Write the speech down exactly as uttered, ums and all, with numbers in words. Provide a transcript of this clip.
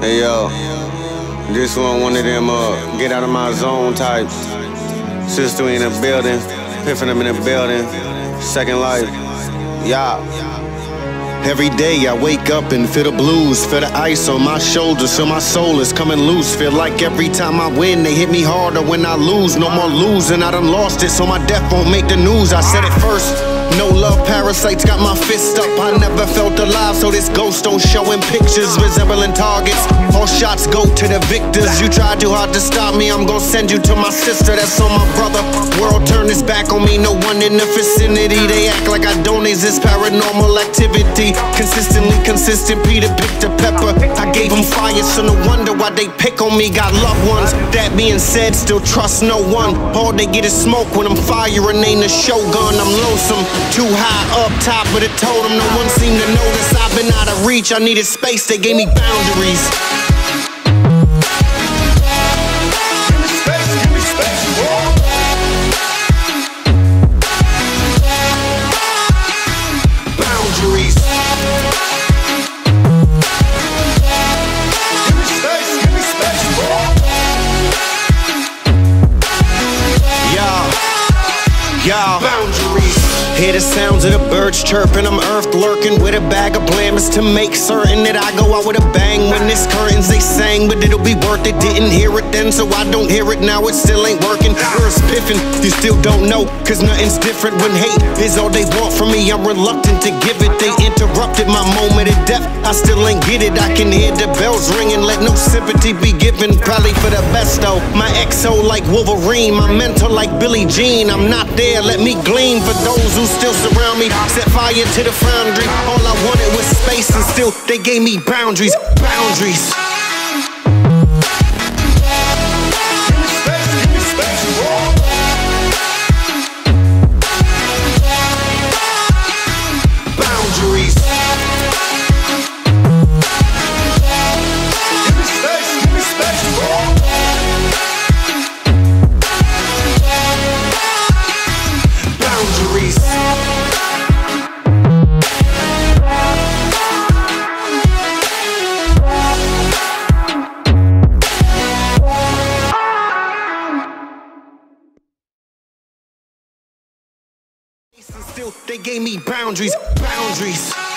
Hey yo, this one one of them uh, get out of my zone types. Sister in the building, piffing them in the building. Second Life, yeah. Every day I wake up and feel the blues, feel the ice on my shoulders, feel my soul is coming loose. Feel like every time I win, they hit me harder when I lose. No more losing, I done lost it, so my death won't make the news. I said it first, no love, parasites got my fist up. I never felt alive, so this ghost don't show in pictures. Resembling targets, all shots go to the victors. You tried too hard to stop me, I'm gon' send you to my sister. That's on my brother, world turned its back on me. No one in the vicinity, they act like I don't exist. Paranormal activity, consistently consistent. Peter picked a pepper, I gave them fire, so no wonder why they pick on me. Got loved ones, that being said, still trust no one. All they get is smoke when I'm firing, ain't a showgun. I'm lonesome, too high up top of the totem. No one seemed to notice, I've been out of reach. I needed space, they gave me boundaries. Boundaries. Hear the sounds of the birds chirping. I'm earth lurking with a bag of blameless to make certain that I go out with a bang. When this curtains they sang, but it'll be worth it. Didn't hear it then, so I don't hear it now. It still ain't working. Words piffing, you still don't know, cause nothing's different. When hate is all they want from me, I'm reluctant to give it. They interrupted my moment of death, I still ain't get it. I can hear the bells ringing, let no sympathy be given. Probably for the best though. My X O like Wolverine, my mentor like Billie Jean. I'm not there, let me glean for those who still surround me. Set fire to the foundry, all I wanted was space, and still they gave me boundaries. Boundaries. Still, they gave me boundaries, boundaries.